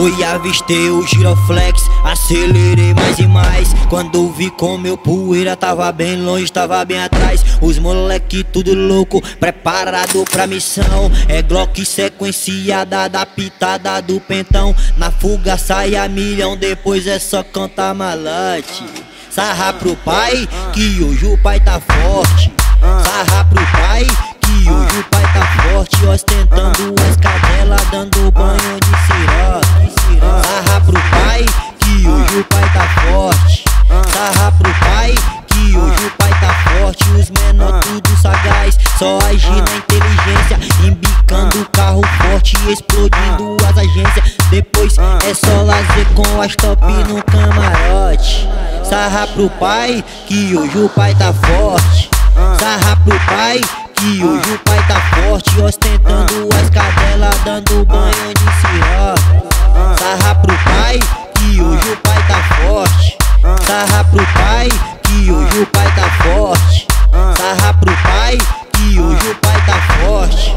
Oi, avistei o giroflex, acelerei mais e mais. Quando vi com meu poeira, tava bem longe, tava bem atrás. Os moleque tudo louco, preparado pra missão. É Glock sequenciada da pitada do pentão. Na fuga sai a milhão, depois é só cantar malote. Sarra pro pai, que hoje o pai tá forte. Sarra pro pai, que hoje o pai tá forte. Ostentando as cadelas, dando banho de siroque. Sarra pro pai, que hoje o pai tá forte. Sarra pro pai, que hoje o pai tá forte. Os menor tudo sagaz, só agir na inteligência. Embicando o carro forte, explodindo as agências. Depois é só lazer com as top no camarote. Sarra pro pai, que hoje o pai tá forte. Sarra pro pai, que hoje o pai tá forte. Ostentando as cadelas, dando banho de siroque. Sarra pro pai, que hoje o pai tá forte. Sarra pro pai, que hoje o pai tá forte. Sarra pro pai, que hoje o pai tá forte.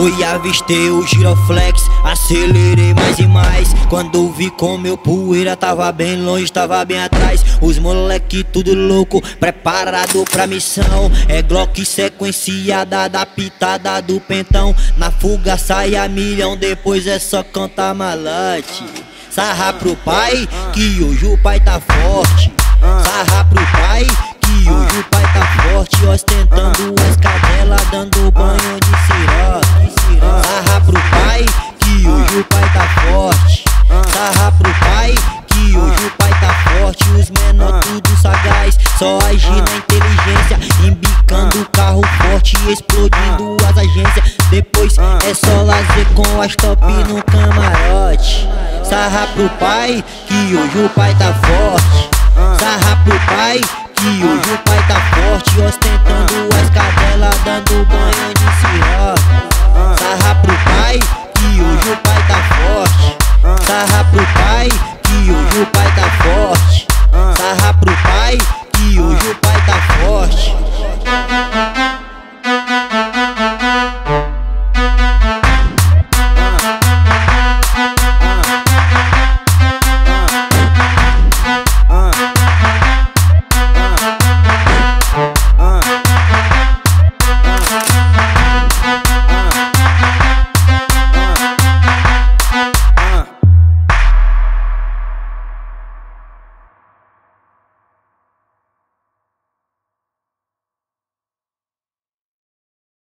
Oi, avistei o giroflex, acelerei mais e mais. Quando vi com meu poeira, tava bem longe, tava bem atrás. Os moleque tudo louco, preparado pra missão. É Glock sequenciada da pitada do pentão. Na fuga sai a milhão, depois é só cantar malote. Sarra pro pai, que hoje o pai tá forte. Sarra pro pai, que hoje o pai tá forte. Ostentando as cadelas, dando banho de siroque. Sarra pro pai, que hoje o pai tá forte. Sarra pro pai, que hoje o pai tá forte. Os menor tudo sagaz, só agir na inteligência. Embicando o carro forte, explodindo as agências. Depois é só lazer com as top no camarote. Sarra pro pai, que hoje o pai tá forte. Sarra pro pai, que hoje o pai tá forte. Ostentando as cadelas, dando banho de siroque.